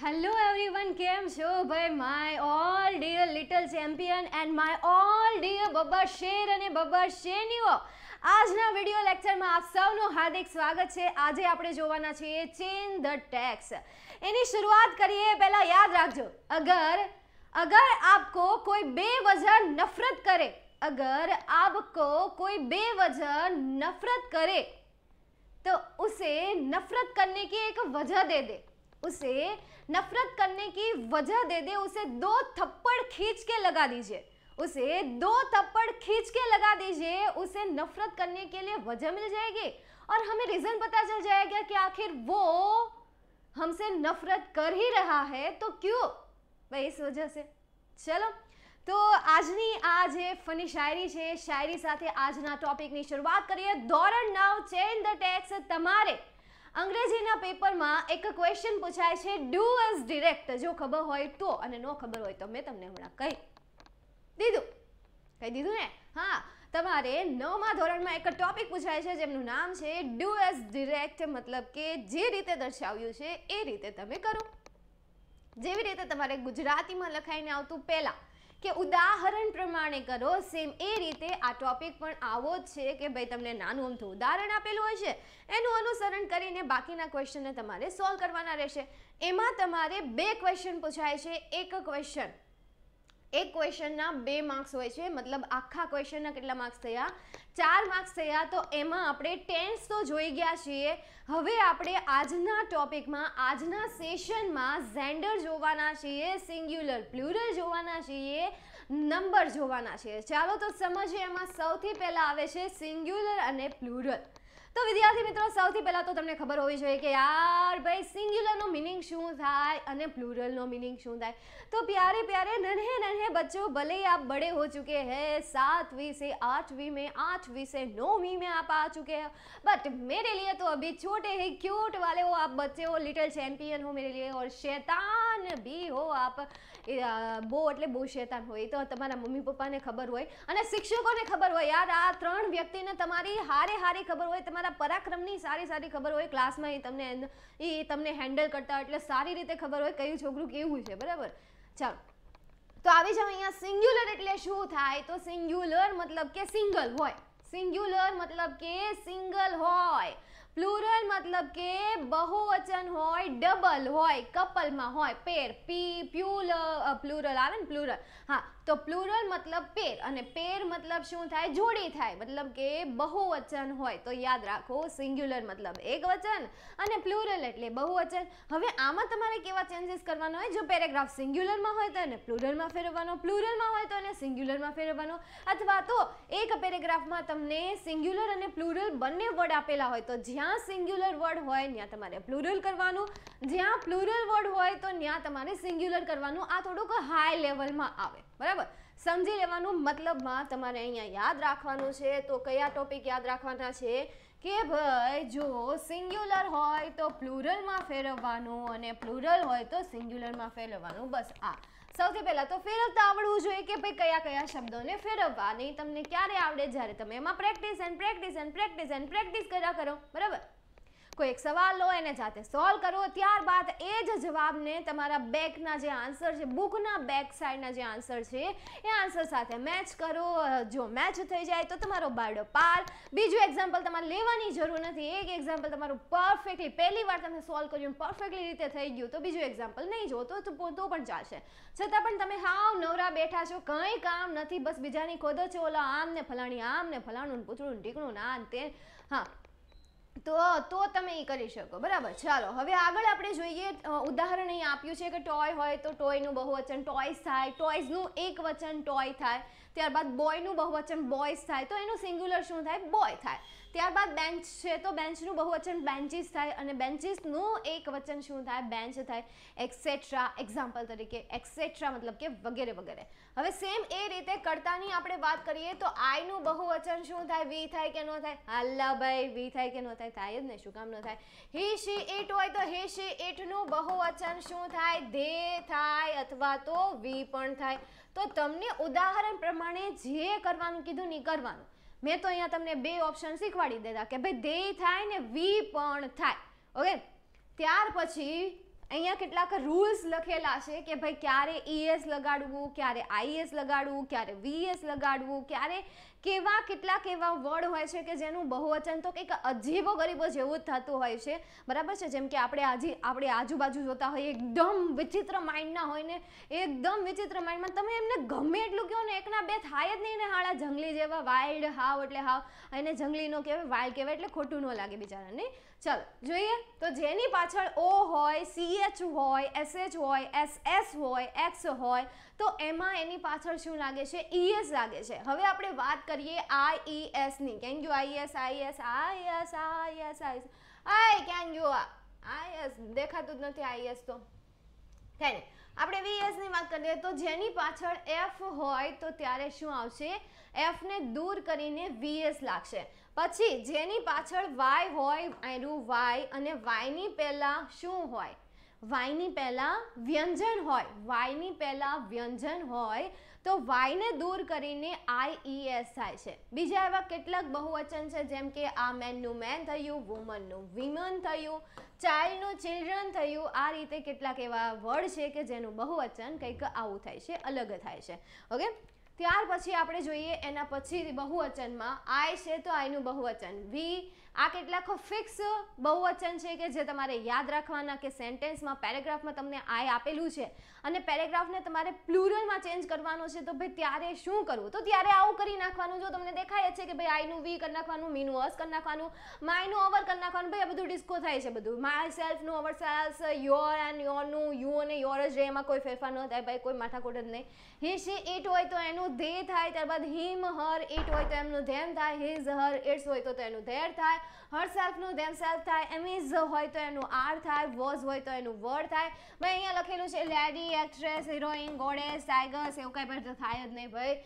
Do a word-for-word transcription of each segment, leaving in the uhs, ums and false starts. Hello everyone, કેમ છો ભાઈ? My all dear little champion and my all dear બબ્બર શેર અને બબ્બર શેનીઓ, આજના વિડિયો લેક્ચરમાં આપ સૌનું હાર્દિક સ્વાગત છે. આજે આપણે જોવાના છીએ ચેન ધ ટેક્સ. એની શરૂઆત કરીએ. પહેલા યાદ રાખજો, અગર અગર આપકો કોઈ બેવજન નફરત કરે, અગર આપકો કોઈ બેવજન नफरत करे तो उसे नफरत करने की एक वजह दे दे, उसे नफरत करने की वजह दे दे, उसे दो थप्पड़ खींच के लगा दीजिए, उसे दो थप्पड़ खींच के लगा दीजिए, उसे नफरत करने के लिए वजह मिल जाएगी और हमें रीज़न पता चल जाएगा कि आखिर वो हमसे नफरत कर ही रहा है तो क्यों भाई, इस वजह से. चलो तो આજની આ જે ફની શાયરી છે, શાયરી સાથે આજના ટોપિકની શરૂઆત કરીએ. ધોરણ નવ ચેન ધ ટેક્સ. તમારે અંગ્રેજીના પેપરમાં એક ક્વેશ્ચન પૂછાય છે, ડુ ઇઝ ડિરેક્ટ. જો ખબર હોય તો, અને નો ખબર હોય તો મેં તમને હમણાં કહી દીધું કહી દીધું ને. હા, તમારે નવમા ધોરણમાં એક ટોપિક પૂછાય છે જેમનું નામ છે ડુ ઇઝ ડિરેક્ટ, મતલબ કે જે રીતે દર્શાવ્યું છે એ રીતે તમે કરો. જેવી રીતે તમારે ગુજરાતીમાં લખાઈને આવતું પહેલાં કે ઉદાહરણ પ્રમાણે કરો, સેમ એ રીતે આ ટોપિક પણ આવો જ છે કે ભાઈ તમને નાનું અમથું ઉદાહરણ આપેલું હોય છે, એનું અનુસરણ કરીને બાકીના ક્વેશ્ચનને તમારે સોલ્વ કરવાના રહેશે. એમાં તમારે બે ક્વેશ્ચન પૂછાય છે. એક ક્વેશ્ચન એક ક્વેશ્ચનના બે માર્ક્સ હોય છે, મતલબ આખા ક્વેશ્ચનના કેટલા માર્ક્સ થયા? ચાર માર્ક્સ થયા. તો એમાં આપણે ટેન્સ તો જોઈ ગયા છીએ. હવે આપણે આજના ટોપિકમાં, આજના સેશનમાં જેન્ડર જોવાના છીએ, સિંગ્યુલર પ્લુરલ જોવાના છીએ, નંબર જોવાના છીએ. ચાલો તો સમજીએ. એમાં સૌથી પહેલાં આવે છે સિંગ્યુલર અને પ્લુરલ. તો વિદ્યાર્થી મિત્રો, સૌથી પહેલાં તો તમને ખબર હોવી જોઈએ કે યાર ભાઈ સિંગ્યુલરનો મિનિંગ શું થાય અને પ્લુરલનો મિનિંગ શું થાય. તો प्यारे प्यारे नन्हे नन्हे बच्चों, भले ही आप बड़े हो चुके हैं, सातवीं से आठवीं में, आठवीं से नौवीं में आप आ चुके हैं, बट मेरे लिए तो अभी छोटे हैं, क्यूट वाले हो आप बच्चे हो, लिटल चैम्पियन हो मेरे लिए, और शैतान भी हो आप, બહુ એટલે બહુ શેતાન હોય. તો તમારા મમ્મી પપ્પાને ખબર હોય અને શિક્ષકોને ખબર હોય. યાર આ ત્રણ વ્યક્તિને તમારી હારે હારે ખબર હોય, તમારા પરાક્રમની સારી સારી ખબર હોય, ક્લાસમાં એ તમને એ તમને હેન્ડલ કરતા એટલે સારી રીતે ખબર હોય કયું છોકરું કેવું છે, બરાબર. ચાલો તો આવી જાવ અહીંયા. સિંગ્યુલર એટલે શું થાય? તો સિંગ્યુલર મતલબ કે સિંગલ હોય, સિંગ્યુલર મતલબ કે સિંગલ હોય, પ્લુરલ મતલબ કે બહુવચન હોય, ડબલ હોય, કપલમાં હોય, પેર. પી પ્યુલ પ્લુરલ આવે ને, પ્લુરલ. હા, તો પ્લુરલ મતલબ પેર, અને પેર મતલબ શું થાય? જોડી થાય, મતલબ કે બહુવચન હોય. તો યાદ રાખો, સિંગ્યુલર મતલબ એક વચન અને પ્લુરલ એટલે બહુવચન. હવે આમાં તમારે કેવા ચેન્જીસ કરવાના હોય? જો પેરેગ્રાફ સિંગ્યુલરમાં હોય તો એને પ્લુરલમાં ફેરવવાનો, પ્લુરલમાં હોય તો એને સિંગ્યુલરમાં ફેરવવાનો, અથવા તો એક પેરેગ્રાફમાં તમને સિંગ્યુલર અને પ્લુરલ બંને વર્ડ આપેલા હોય તો જ્યાં સિંગ્યુલર વર્ડ હોય ત્યાં તમારે પ્લુરલ કરવાનું, જ્યાં પ્લુરલ વર્ડ હોય તો ત્યાં તમારે સિંગ્યુલર કરવાનું. આ થોડુંક હાઈ લેવલમાં આવે, બરાબર, સમજી લેવાનું. મતલબમાં તમારે અહીંયા યાદ રાખવાનું છે. તો કયા ટોપિક યાદ રાખવાના છે કે ભાઈ જો સિંગ્યુલર હોય તો પ્લુરલમાં ફેરવવાનું અને પ્લુરલ હોય તો સિંગ્યુલરમાં ફેરવવાનું. બસ આ સૌથી પહેલાં તો ફેરવતા આવડવું જોઈએ કે ભાઈ કયા કયા શબ્દોને ફેરવવા. નહીં તમને ક્યારે આવડે? જ્યારે તમે એમાં practice and practice and practice and practice કર્યા કરો, બરાબર. કોઈ એક સવાલ લો, એને જાતે સોલ્વ કરો, ત્યારબાદ એ જ જવાબને તમારા બેકના જે આન્સર છે, બુકના બેક સાઈડના જે આન્સર છે એ આન્સર સાથે મેચ કરો. જો મેચ થઈ જાય તો તમારો બારડો પાર. બીજું એક્ઝામ્પલ તમારે લેવાની જરૂર નથી. એક એક્ઝામ્પલ તમારું પરફેક્ટલી પહેલી વાર તમે સોલ્વ કર્યું, પરફેક્ટલી રીતે થઈ ગયું તો બીજું એક્ઝામ્પલ નહીં જોતો તો પણ ચાલશે. છતાં પણ તમે હાવ નવરા બેઠા છો, કંઈ કામ નથી, બસ બીજાની ખોદો છો, ઓલા આમ ને ફલાણી, આમ ને ફલાણું, પૂતળું ઢીકણું, ના તે. હા, તો તો તમે એ કરી શકો, બરાબર. ચાલો હવે આગળ આપણે જોઈએ. ઉદાહરણ અહીં આપ્યું છે કે ટોય હોય તો ટોયનું બહુવચન ટોયસ થાય, ટોયઝનું એક વચન ટોય થાય, ત્યારબાદ બોયનું બહુવચન બોયઝ થાય તો એનું સિંગ્યુલર શું થાય? બોય થાય. ત્યારબાદ બેન્ચ છે તો બેન્ચનું બહુવચન બેન્ચીસ થાય અને બેન્ચીસનું એક વચન શું થાય? બેન્ચ થાય. એક્સેટ્રા, એક્ઝામ્પલ તરીકે એક્સેટ્રા મતલબ કે વગેરે વગેરે. હવે સેમ એ રીતે કર્તાની આપણે વાત કરીએ તો આઈનું બહુવચન શું થાય? વી થાય કે ન થાય? હાલા ભાઈ, વી થાય કે ન થાય? થાય જ ને, શું કામ ન થાય? હી શી ઇટ હોય તો હી શી ઇટનું બહુવચન શું થાય? ધે થાય અથવા તો વી પણ થાય. તો તમને ઉદાહરણ પ્રમાણે જે કરવાનું કીધું ને કરવાનું. મેં તો અહીંયા તમને બે ઓપ્શન શીખવાડી દીધા કે ભાઈ ધે થાય ને વી પણ થાય, ઓકે. ત્યાર પછી અહીંયા કેટલાક રૂલ્સ લખેલા છે કે ભાઈ ક્યારે ઈએસ લગાડવું, ક્યારે આઈએસ લગાડવું, ક્યારે વીએસ લગાડવું, ક્યારે કેવા કેટલાક એવા વર્ડ હોય છે કે જેનું બહુવચન તો કંઈક અજીબો ગરીબો જેવું થતું હોય છે, બરાબર છે. જેમ કે આપણે આજે આપણે આજુબાજુ જોતા હોઈએ એકદમ વિચિત્ર માઇન્ડના હોય ને, એકદમ વિચિત્ર માઇન્ડમાં તમે એમને ગમે એટલું કહો ને એકના બે થાય જ નહીં ને, હાળા જંગલી જેવા, વાઇલ્ડ, હાવ એટલે હાવ, એને જંગલી નો કહેવાય, વાઇલ્ડ કહેવાય એટલે ખોટું ન લાગે બિચારાને. ચાલો જોઈએ તો જેની પાછળ ઓ હોય, સીએચ હોય, એસએચ હોય, એસએસ હોય, એક્સ હોય, તો એમાં એની પાછળ શું લાગે છે? ઈએસ લાગે છે. હવે આપણે વાત કરીએ આઈઈએસની. Can you IS IS IS IS IS I can you IS દેખાતું જ નથી આઈએસ તો કંઈ નહીં. આપણે વીએસની વાત કરીએ તો જેની પાછળ એફ હોય તો ત્યારે શું આવશે? એફને દૂર કરીને વીએસ લાગશે. પછી જેની પાછળ વાય હોય, આયરું વાય, અને વાયની પહેલાં શું હોય? વાયની પહેલાં વ્યંજન હોય, વાયની પહેલાં વ્યંજન હોય તો વાયને દૂર કરીને આઈઈએસ થાય છે. બીજા એવા કેટલાક બહુવચન છે જેમ કે આ મેનનું મેન થયું, વુમનનું વિમન થયું, ચાઇલ્ડનું ચિલ્ડ્રન થયું. આ રીતે કેટલાક એવા વર્ડ છે કે જેનું બહુવચન કંઈક આવું થાય છે, અલગ થાય છે. ઓકે, ત્યાર પછી આપણે જોઈએ એના પછી બહુવચનમાં આય છે તો આયનું બહુવચન વી. આ કેટલાક ફિક્સ બહુવચન છે કે જે તમારે યાદ રાખવાના કે સેન્ટેન્સમાં, પેરેગ્રાફમાં તમને આય આપેલું છે અને પેરેગ્રાફને તમારે પ્લુરલમાં ચેન્જ કરવાનો છે તો ભાઈ ત્યારે શું કરવું? તો ત્યારે આવું કરી નાખવાનું. જો તમને દેખાય છે કે ભાઈ આયનું વી કરી નાખવાનું, મીનું અસ કરી નાખવાનું, માયનું ઓવર કરી નાખવાનું. ભાઈ આ બધું ડિસ્કો થાય છે, બધું માય સેલ્ફનું ઓવર સેલ્ફ, યોર એન્ડ યોરનું યુ અને યોર જ રહે, એમાં કોઈ ફેરફાર ન થાય. ભાઈ કોઈ માથાકૂટ જ નહીં. હી શી ઇટ હોય તો એનું દે થાય, ત્યારબાદ હિમ હર, ઇટ હોય તો એમનું ધેમ થાય, હિઝ હર, ઇટ્સ હોય તો એનું ધેર થાય, હરસેલ્ફનું ધેમ સેલ્ફ થાય, એમ ઇઝ હોય તો એનું આર થાય, વોઝ હોય તો એનું વર્ડ થાય. ભાઈ અહીંયા લખેલું છે lady, actress, heroine, goddess, tigers, એવું કાંઈ બધું થાય જ નહીં. ભાઈ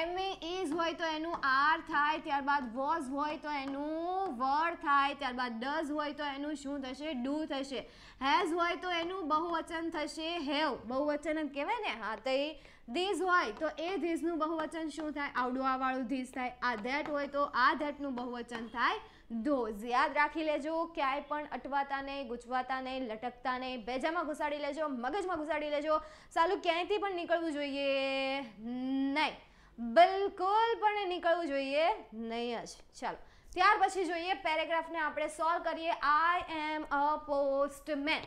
એમ ઇઝ હોય તો એનું આર થાય, ત્યારબાદ વોઝ હોય તો એનું વર્ડ થાય, ત્યારબાદ ડઝ હોય તો એનું શું થશે? ડુ થશે. હેઝ હોય તો એનું બહુવચન થશે હેવ, બહુવચન જ કહેવાય ને. હા, તો એ ધીઝ હોય તો એ ધીઝનું બહુવચન શું થાય? આવડું આ વાળું ધીઝ થાય. આ ધેટ હોય તો આ ધેટનું બહુવચન થાય ધોઝ. યાદ રાખી લેજો, ક્યાંય પણ અટવાતા નહીં, ગૂંચવાતા નહીં, લટકતા નહીં, ભેજામાં ઘુસાડી લેજો, મગજમાં ઘુસાડી લેજો. સાલું ક્યાંયથી પણ નીકળવું જોઈએ નહીં, બિલકુલ પણ નીકળવું જોઈએ નહીં જ. ચાલો ત્યાર પછી જોઈએ પેરેગ્રાફને આપણે સોલ્વ કરીએ. આઈ એમ અ પોસ્ટમેન,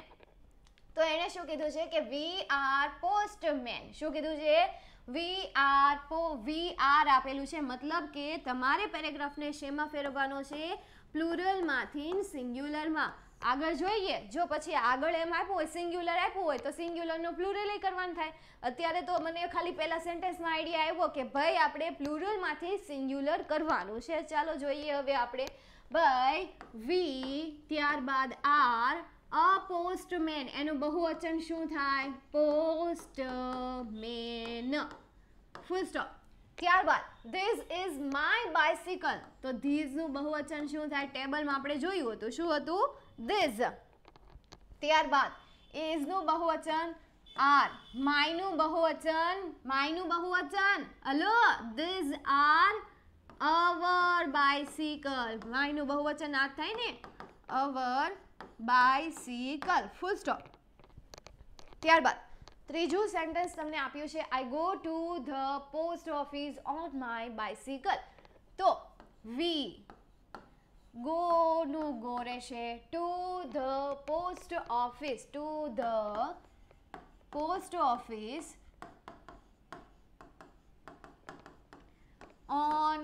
તો એણે શું કીધું છે કે વી આર પોસ્ટમેન. શું કીધું છે? વી આર પો વી આર આપેલું છે, મતલબ કે તમારે પેરેગ્રાફને શેમાં ફેરવવાનો છે? પ્લુરલમાંથી સિંગ્યુલરમાં. આગળ જોઈએ, જો પછી આગળ એમ આપ્યું હોય, સિંગ્યુલર આપ્યું હોય તો સિંગ્યુલરનું પ્લુરલ એ કરવાનું થાય. અત્યારે તો મને ખાલી પહેલા સેન્ટેન્સમાં આઈડિયા આવ્યો કે ભાઈ આપણે પ્લુરલમાંથી સિંગ્યુલર કરવાનું છે. ચાલો જોઈએ હવે આપણે ભાઈ વી, ત્યારબાદ આર, અ પોસ્ટમેન, એનું બહુવચન શું થાય? Postman, full stop. ત્યારબાદ ધીસ ઇઝ માય બાઇસિકલ, તો ધીઝનું બહુવચન શું થાય? ટેબલમાં આપણે જોયું હતું, શું હતું? ધીઝ. ત્યારબાદ ઇઝનું બહુવચન આર, માયનું બહુવચન માયનું બહુવચન hello these are our bicycle. માયનું બહુવચન આ થાય ને, અવર બાઇસિકલ, ફૂલ સ્ટોપ. ત્યારબાદ ત્રીજું સેન્ટેન્સ તમને આપ્યું છે, I go to the post office on my bicycle. તો વી ગોનું ગો રહેશે, to the post office, to the post office on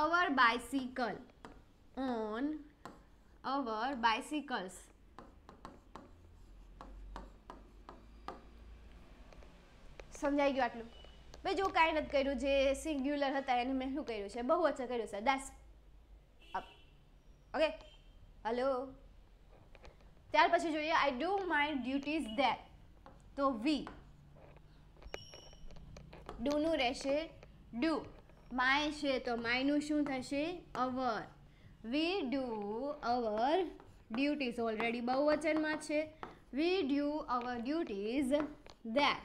our bicycle, on our bicycles. સમજાઈ ગયું આટલું? મેં જો કાંઈ નથી કર્યું, જે સિંગ્યુલર હતા એને મેં શું કર્યું છે? બહુવચન કર્યું છે. દસ ઓકે હલો. ત્યાર પછી જોઈએ I do my duties there, તો વી ડુનું રહેશે ડુ, માય છે તો માયનું શું થશે? અવર. We do our duties, already બહુવચનમાં છે. We do our duties that.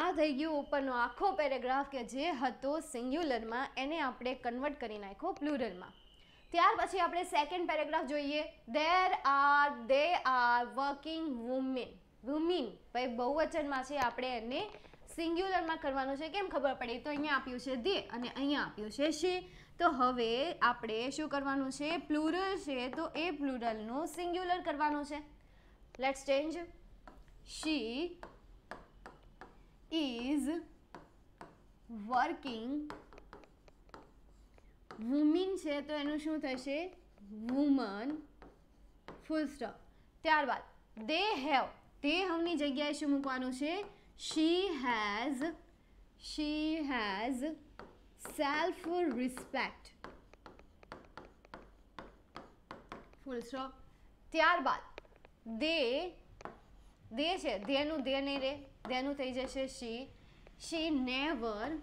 આ થઈ ગયો ઉપરનો આખો પેરેગ્રાફ કે જે હતો સિંગ્યુલરમાં, એને આપણે કન્વર્ટ કરી નાખ્યો પ્લુરલમાં. ત્યાર પછી આપણે સેકન્ડ પેરેગ્રાફ જોઈએ. There are, they are working women. Women ભાઈ બહુવચનમાં છે, આપણે એને સિંગ્યુલરમાં કરવાનો છે. કેમ ખબર પડે? તો અહીંયા આપ્યું છે દે અને અહીંયા આપ્યું છે she. તો હવે આપણે શું કરવાનું છે? પ્લુરલ છે તો એ પ્લુરલનું સિંગ્યુલર કરવાનું છે. Let's change. She is working. Woman છે તો એનું શું થશે? Woman. Full stop. ત્યારબાદ they have, they have ની જગ્યાએ શું મૂકવાનું છે? She has, she has self respect. Full stop. ત્યારબાદ they, they છે, they નું they નહીં રે, they નું થઈ જશે she. She never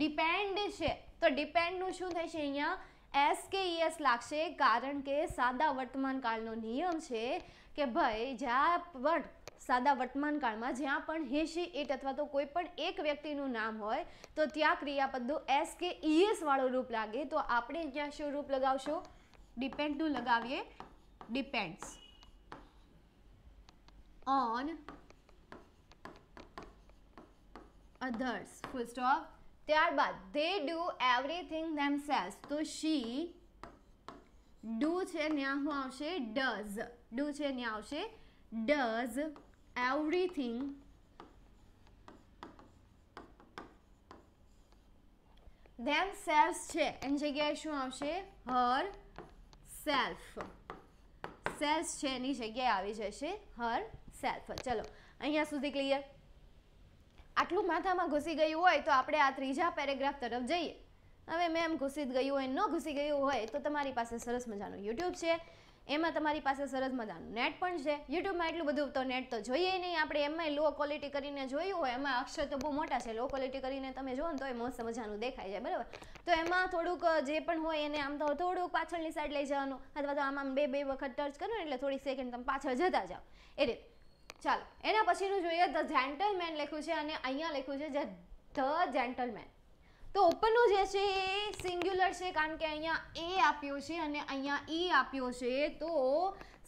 depend છે તો depend નું શું થશે? અહીંયા એસ કે ઈએસ લાગશે, કારણ કે સાદા વર્તમાનકાળનો નિયમ છે કે ભાઈ જ્યાં પણ સાદા વર્તમાનકાળમાં જ્યાં પણ he she it અથવા તો કોઈ પણ એક વ્યક્તિનું નામ હોય તો ત્યાં ક્રિયાપદનું એસ કે ઈએસ વાળો રૂપ લાગે, તો આપણે અહીંયા શું રૂપ લગાવશું? ડિપેન્ડનું લગાવીએ. Depends on others. Full stop. ત્યારબાદ they do everything themselves તો she do છે ન્યા હું આવશે does, do છે ન્યા આવશે does everything themselves છે એની જગ્યાએ શું આવશે? Her self, self છે એની જગ્યાએ આવી જશે her self. ચલો અહીંયા સુધી ક્લિયર? આટલું માથામાં ઘૂસી ગયું હોય તો આપણે આ ત્રીજા પેરેગ્રાફ તરફ જઈએ. હવે મેમ ઘૂસી ગયું હોય, ન ઘૂસી ગયું હોય તો તમારી પાસે સરસ મજાનું યુટ્યુબ છે, એમાં તમારી પાસે સરસ મજાનું નેટ પણ છે. યુટ્યુબમાં એટલું બધું તો નેટ તો જોઈએ નહીં, આપણે એમાંય લો ક્વોલિટી કરીને જોયું હોય, એમાં અક્ષર તો બહુ મોટા છે, લો ક્વોલિટી કરીને તમે જોવો ને તો એ મસ્ત મજાનું દેખાય છે, બરાબર? તો એમાં થોડુંક જે પણ હોય એને આમ તો થોડુંક પાછળની સાઈડ લઈ જવાનું, અથવા તો આમ આમ બે બે વખત ટચ કરો ને એટલે થોડી સેકન્ડ તમે પાછળ જતા જાઓ એ રીતે. ચાલો એના પછીનું જોઈએ. ધ જેન્ટલમેન લખ્યું છે અને અહીંયા લખ્યું છે જે ધ જેન્ટલમેન, તો ઉપરનું જે છે એ સિંગ્યુલર છે કારણ કે અહીંયા એ આપ્યું છે અને અહીંયા ઈ આપ્યું છે, તો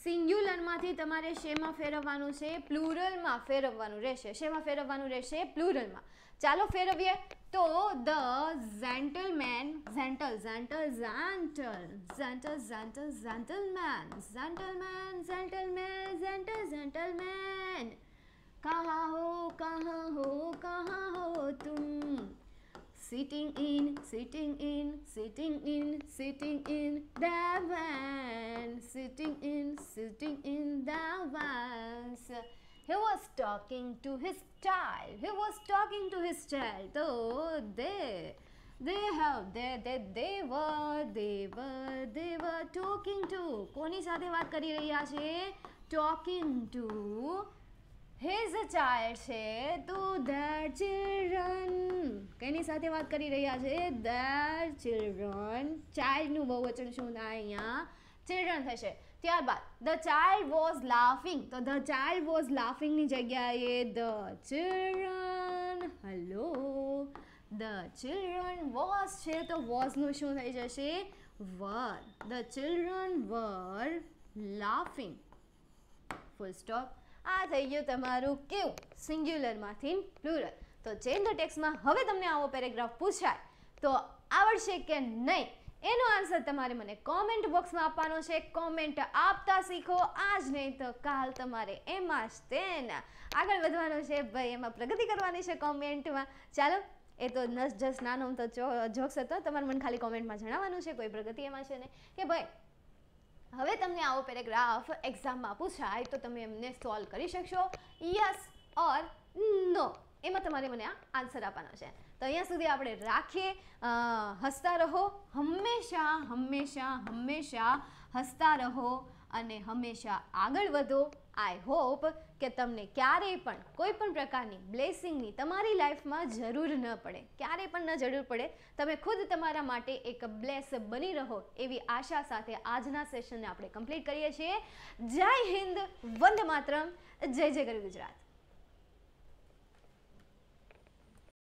સિંગ્યુલરમાંથી તમારે શેમાં ફેરવવાનું છે? પ્લુરલમાં ફેરવવાનું રહેશે. શેમાં ફેરવવાનું રહેશે? પ્લુરલમાં. ચાલો ફેરવીએ. તો the gentleman, gentle gentle gentle gentle gentle gentleman gentleman gentleman gentle gentleman કહા હો કહા હો કહા હો તુમ sitting in sitting in sitting in sitting in the van sitting in sitting in the van. He was talking to his child. He was talking to his child. So they, they have, they, they, they were, they were, they were talking to. કોની સાથે વાત કરી રહ્યા છે? Talking to his child છે. તો their children. કોની સાથે વાત કરી રહ્યા છે? Their children. Child નું બહુવચન શું થાય અહીંયા? Children થશે. ત્યારબાદ the child was laughing તો the child was laughing ની જગ્યાએ the children. hello the children was છે તો was નું શું થઈ જશે? Were. The children were laughing. Full stop. આ થઈ ગયું તમારું કેવું? સિંગ્યુલરમાંથી પ્લુરલ. તો change the text માં હવે તમને આવો પેરેગ્રાફ પૂછાય તો આવડશે કે નહીં એનો આન્સર તમારે મને કોમેન્ટ બોક્સમાં આપવાનો છે. કોમેન્ટ આપતા શીખો, આજ નહીં તો કાલ તમારે એમાં જ તેના આગળ વધવાનું છે ભાઈ, એમાં પ્રગતિ કરવાની છે કોમેન્ટમાં. ચાલો એ તો નસ જસ નાનો તો જોક્સ હતો, તમારે મને ખાલી કોમેન્ટમાં જણાવવાનું છે કોઈ પ્રગતિ એમાં છે ને કે ભાઈ હવે તમને આવો પેરેગ્રાફ એક્ઝામમાં પૂછાય તો તમે એમને સોલ્વ કરી શકશો, યસ ઓર નો, એમાં તમારે મને આ આન્સર આપવાનો છે. તો અહીંયા સુધી આપણે રાખીએ. હસતા રહો, હંમેશા હંમેશા હંમેશા હસતા રહો અને હંમેશા આગળ વધો. આઈ હોપ કે તમને ક્યારેય પણ કોઈ પણ પ્રકારની બ્લેસિંગની તમારી લાઈફમાં જરૂર ન પડે, ક્યારેય પણ ન જરૂર પડે. તમે ખુદ તમારા માટે એક બ્લેસ બની રહો એવી આશા સાથે આજના સેશનને આપણે કમ્પ્લીટ કરીએ છીએ. જય હિન્દ, વંદે માતરમ, જય જય ગરવી ગુજરાત.